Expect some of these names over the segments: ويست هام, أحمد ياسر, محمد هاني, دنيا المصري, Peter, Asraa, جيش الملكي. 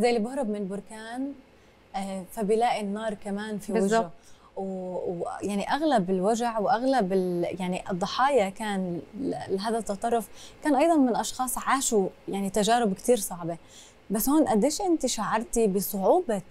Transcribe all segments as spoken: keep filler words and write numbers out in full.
زي اللي بهرب من بركان فبيلاقي النار كمان في وجهه بالضبط. ويعني و... اغلب الوجع واغلب ال... يعني الضحايا كان لهذا التطرف كان ايضا من اشخاص عاشوا يعني تجارب كثير صعبه. بس هون قديش انت شعرتي بصعوبه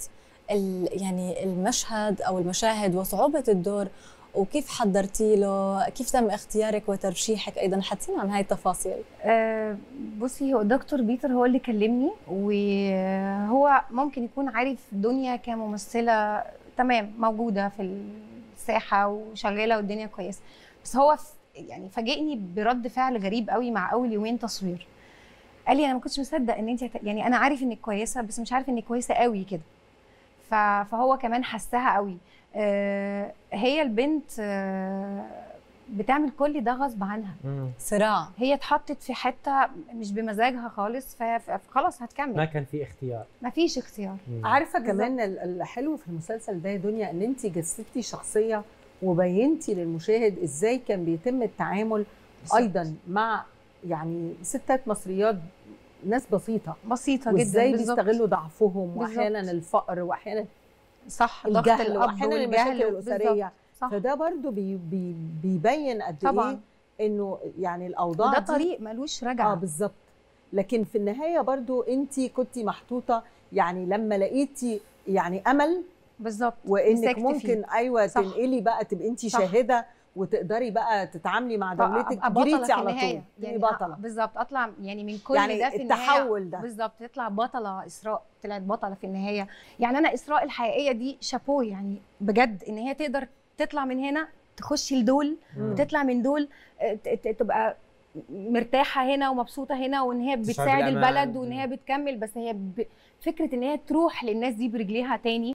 ال... يعني المشهد او المشاهد وصعوبه الدور وكيف حضرتي له؟ كيف تم اختيارك وترشيحك ايضا؟ حدثينا عن هاي التفاصيل. أه بصي، هو دكتور بيتر هو اللي كلمني، وهو ممكن يكون عارف دنيا كممثله تمام موجوده في الساحه وشغاله والدنيا كويسه، بس هو يعني فاجئني برد فعل غريب قوي مع اول يومين تصوير. قال لي انا ما كنتش مصدق ان انت يعني انا عارف انك كويسه بس مش عارف انك كويسه قوي كده. فهو كمان حسها قوي. آه هي البنت آه بتعمل كل ده غصب عنها، صراع. هي اتحطت في حته مش بمزاجها خالص، فخلاص هتكمل. ما كان في اختيار، ما فيش اختيار. مم. عارفه كمان الحلو في المسلسل ده يا دنيا ان انت جسدتي شخصيه وبينتي للمشاهد ازاي كان بيتم التعامل بس. ايضا مع يعني ستات مصريات، ناس بسيطه بسيطه جدا، ازاي بيستغلوا ضعفهم واحيانا الفقر واحيانا صح الجهل واحيانا المشاكل الاسريه. فده برضو بي بي بيبين قد ايه انه يعني الاوضاع ده طريق ملوش رجعه. اه بالظبط. لكن في النهايه برضو انت كنتي محطوطه، يعني لما لقيتي يعني امل بالظبط وانك ممكن فيه. ايوه صح. تنقلي بقى تبقي انت شاهده وتقدري بقى تتعاملي مع دولتك، جريتي على طول يعني بطله بالظبط. اطلع يعني من كل يعني ده في التحول ده بالظبط تطلع بطله. اسراء طلعت بطله في النهايه. يعني انا اسراء الحقيقيه دي شابوه، يعني بجد ان هي تقدر تطلع من هنا تخش لدول وتطلع من دول تبقى مرتاحه هنا ومبسوطه هنا، وان هي بتساعد البلد وان هي بتكمل. بس هي ب... فكره ان هي تروح للناس دي برجليها تاني